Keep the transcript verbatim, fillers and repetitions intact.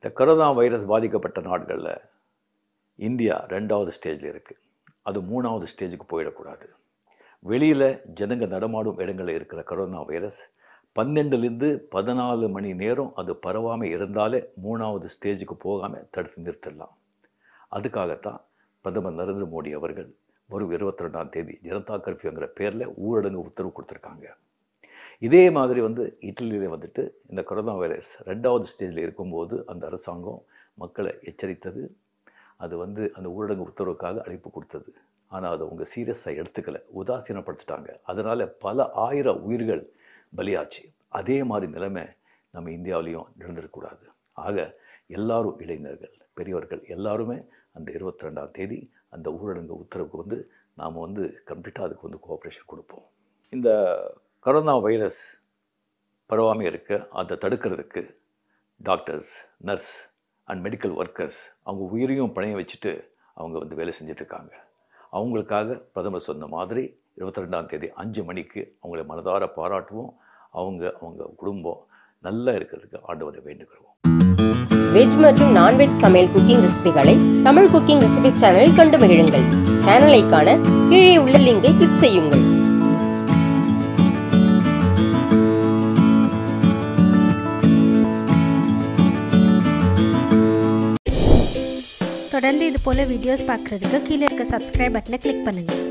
இந்த corona virus பாதிக்கப்பட்ட நாடுகளில் இந்தியா ரெண்டாவது ஸ்டேஜில் இருக்குது. அது மூணாவது ஸ்டேஜுக்கு போயிடக்கூடாது. வெளியில் ஜனங்க நடமாடும் இடங்களில் இருக்கிற கொரோனா வைரஸ் பன்னெண்டுலேருந்து பதினாலு மணி நேரம் அது பரவாமல் இருந்தாலே மூணாவது ஸ்டேஜுக்கு போகாமல் தடுத்து நிறுத்திடலாம். அதுக்காகத்தான் பிரதமர் நரேந்திர மோடி அவர்கள் வரும் இருபத்தி ரெண்டாம் தேதி ஜனதா கர்ஃப்யூங்கிற பேரில் ஊரடங்கு உத்தரவு கொடுத்துருக்காங்க. இதே மாதிரி வந்து இட்லியில் வந்துட்டு இந்த கொரோனா வைரஸ் ரெண்டாவது ஸ்டேஜில் இருக்கும்போது அந்த அரசாங்கம் மக்களை எச்சரித்தது. அது வந்து அந்த ஊரடங்கு உத்தரவுக்காக அழைப்பு கொடுத்தது. ஆனால் அது அவங்க சீரியஸாக எடுத்துக்கலை, உதாசீனப்படுத்திட்டாங்க. அதனால் பல ஆயிரம் உயிர்கள் பலியாச்சு. அதே மாதிரி நிலைமை நம்ம இந்தியாவிலையும் நடந்துடக்கூடாது. ஆக எல்லாரும், இளைஞர்கள், பெரியவர்கள் எல்லாருமே அந்த இருபத்தி ரெண்டாம் தேதி அந்த ஊரடங்கு உத்தரவுக்கு வந்து நாம் வந்து கம்ப்ளீட்டாக அதுக்கு வந்து கோஆப்ரேஷன் கொடுப்போம். இந்த கொரோனா வைரஸ் பரவாமல் இருக்க அதை தடுக்கிறதுக்கு doctors, nurse and medical workers அவங்க உயிரையும் பணைய வச்சுட்டு அவங்க வந்து வேலை செஞ்சிட்ருக்காங்க. அவங்களுக்காக பிரதமர் சொன்ன மாதிரி இருபத்தி ரெண்டாம் தேதி அஞ்சு மணிக்கு அவங்களை மனதார பாராட்டுவோம். அவங்க அவங்க குடும்பம் நல்லா இருக்கிறதுக்கு ஆண்டவரை வேண்டுகிறோம். வெஜ் மற்றும் நான்வெஜ் சமையல் குக்கிங் ரெசிபிகளை தமிழ் குக்கிங் ரெசிபி சேனலில் கண்டு மகிழுங்கள். சேனலை காண கீழே உள்ள லிங்கை கிளிக் செய்யுங்கள். தொடர்ந்து இது போல வீடியோஸ் பார்க்குறதுக்கு கீழே இருக்க சப்ஸ்கிரைப் பட்டனை கிளிக் பண்ணுங்கள்.